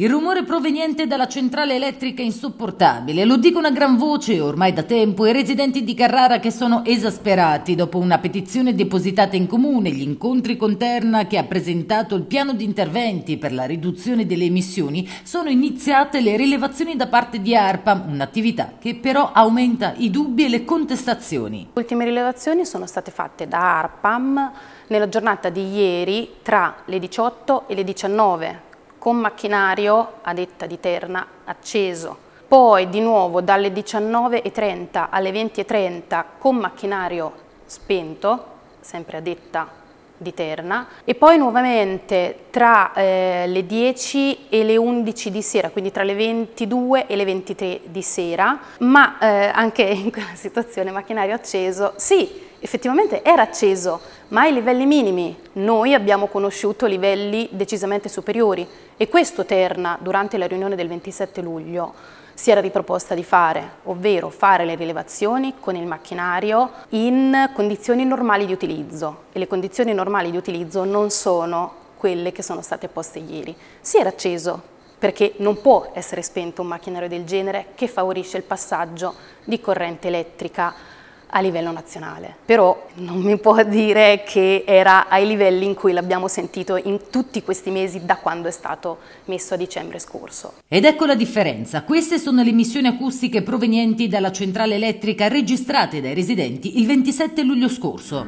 Il rumore proveniente dalla centrale elettrica è insopportabile, lo dicono a gran voce ormai da tempo i residenti di Carrara, che sono esasperati dopo una petizione depositata in comune, gli incontri con Terna che ha presentato il piano di interventi per la riduzione delle emissioni, sono iniziate le rilevazioni da parte di ARPAM, un'attività che però aumenta i dubbi e le contestazioni. Le ultime rilevazioni sono state fatte da ARPAM nella giornata di ieri tra le 18 e le 19. Con macchinario, a detta di Terna, acceso. Poi di nuovo dalle 19.30 alle 20.30 con macchinario spento, sempre a detta di Terna. E poi nuovamente tra le 10 e le 11 di sera, quindi tra le 22 e le 23 di sera, ma anche in quella situazione macchinario acceso, sì, effettivamente era acceso, ma ai livelli minimi. Noi abbiamo conosciuto livelli decisamente superiori e questo Terna, durante la riunione del 27 luglio, si era riproposta di fare, ovvero fare le rilevazioni con il macchinario in condizioni normali di utilizzo, e le condizioni normali di utilizzo non sono quelle che sono state poste ieri. Si era acceso, perché non può essere spento un macchinario del genere che favorisce il passaggio di corrente elettrica a livello nazionale. Però non mi può dire che era ai livelli in cui l'abbiamo sentito in tutti questi mesi da quando è stato messo a dicembre scorso. Ed ecco la differenza. Queste sono le emissioni acustiche provenienti dalla centrale elettrica registrate dai residenti il 27 luglio scorso.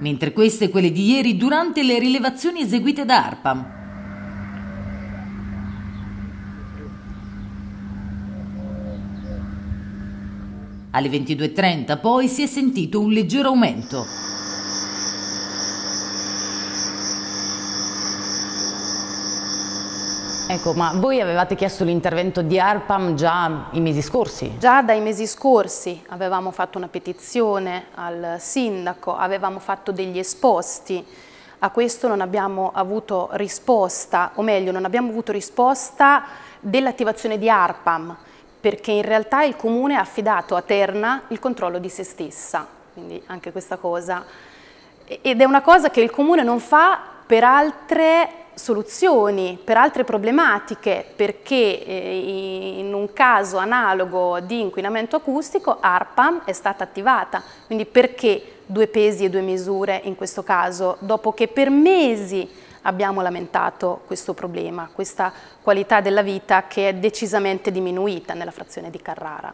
Mentre queste quelle di ieri durante le rilevazioni eseguite da ARPAM. Alle 22.30 poi si è sentito un leggero aumento. Ecco, ma voi avevate chiesto l'intervento di ARPAM già i mesi scorsi? Già dai mesi scorsi avevamo fatto una petizione al sindaco, avevamo fatto degli esposti. A questo non abbiamo avuto risposta, o meglio, non abbiamo avuto risposta dell'attivazione di ARPAM, perché in realtà il comune ha affidato a Terna il controllo di se stessa, quindi anche questa cosa. Ed è una cosa che il comune non fa per altre soluzioni, per altre problematiche, perché in un caso analogo di inquinamento acustico ARPAM è stata attivata, quindi perché due pesi e due misure in questo caso, dopo che per mesi abbiamo lamentato questo problema, questa qualità della vita che è decisamente diminuita nella frazione di Carrara.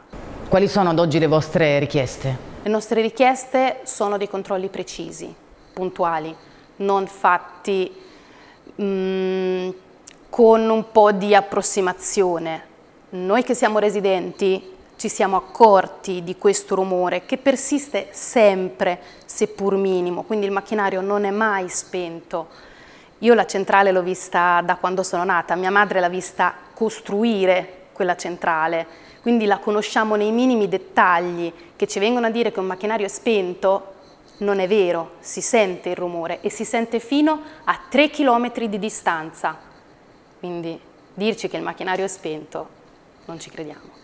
Quali sono ad oggi le vostre richieste? Le nostre richieste sono dei controlli precisi, puntuali, non fatti con un po' di approssimazione. Noi che siamo residenti ci siamo accorti di questo rumore che persiste sempre, seppur minimo, quindi il macchinario non è mai spento. Io la centrale l'ho vista da quando sono nata, mia madre l'ha vista costruire quella centrale, quindi la conosciamo nei minimi dettagli. Che ci vengono a dire che un macchinario è spento, non è vero, si sente il rumore e si sente fino a 3 km di distanza, quindi dirci che il macchinario è spento non ci crediamo.